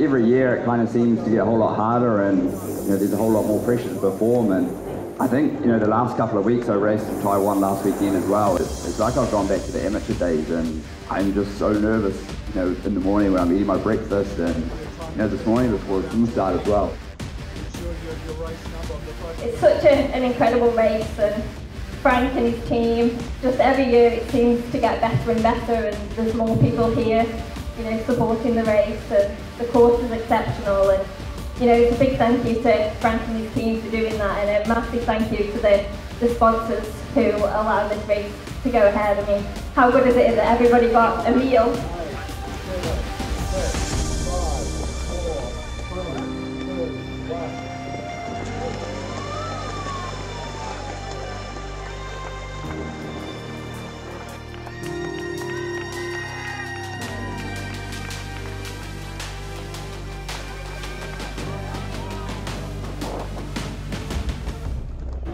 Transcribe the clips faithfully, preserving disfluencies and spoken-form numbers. every year it kind of seems to get a whole lot harder, and you know, there's a whole lot more pressure to perform. And I think, you know, the last couple of weeks, I raced in Taiwan last weekend as well. It's, it's like I've gone back to the amateur days, and I'm just so nervous, you know, in the morning when I'm eating my breakfast, and you know, this morning before the team start as well. It's such a, an incredible race, and Frank and his team, just every year it seems to get better and better, and there's more people here, you know, supporting the race, and the course is exceptional. And you know, it's a big thank you to Frank and his team for doing that, and a massive thank you to the, the sponsors who allow this race to go ahead. I mean, how good is it that everybody got a meal?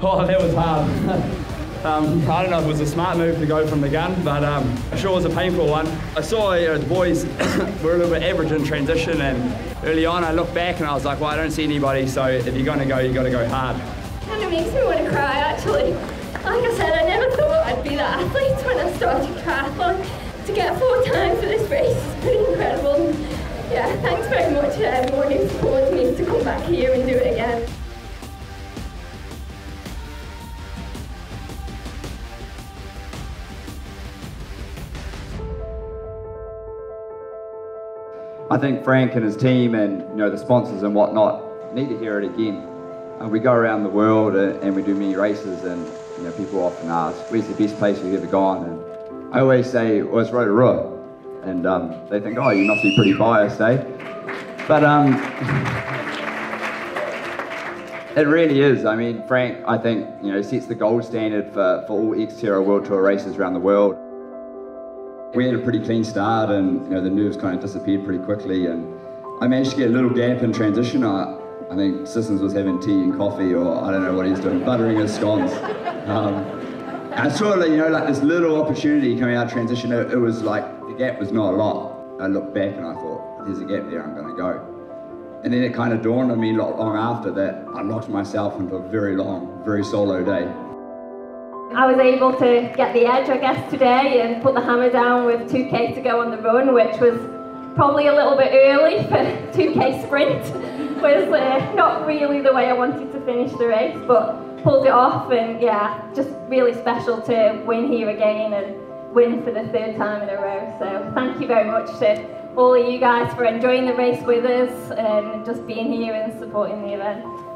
Oh, that was hard. um, I don't know if it was a smart move to go from the gun, but um, it sure was a painful one. I saw, you know, the boys were a little bit average in transition, and early on I looked back and I was like, well, I don't see anybody, so if you're going to go, you've got to go hard. Kind of makes me want to cry, actually. Like I said, I never thought I'd be the athlete when I started triathlon. To get four times for this race is pretty incredible. Yeah, thanks very much to everyone who supported me to come back here and do it again. I think Frank and his team, and you know, the sponsors and whatnot, need to hear it again. And we go around the world and we do many races, and you know, people often ask, where's the best place you've ever gone? And I always say, well, it's Rotorua. And um, they think, oh, you must be pretty biased, eh? But um, it really is. I mean, Frank, I think, you know, sets the gold standard for, for all XTERRA World Tour races around the world. We had a pretty clean start, and you know, the nerves kind of disappeared pretty quickly, and I managed to get a little gap in transition. I, I think Sissons was having tea and coffee, or I don't know what he was doing, buttering his scones. Um, I saw, you know, like this little opportunity coming out of transition. It, it was like, the gap was not a lot. I looked back and I thought, there's a gap there, I'm going to go. And then it kind of dawned on me not long after that I locked myself into a very long, very solo day. I was able to get the edge, I guess, today, and put the hammer down with two K to go on the run, which was probably a little bit early for two K sprint. It was uh, not really the way I wanted to finish the race, but pulled it off, and yeah, just really special to win here again and win for the third time in a row. So thank you very much to all of you guys for enjoying the race with us and just being here and supporting the event.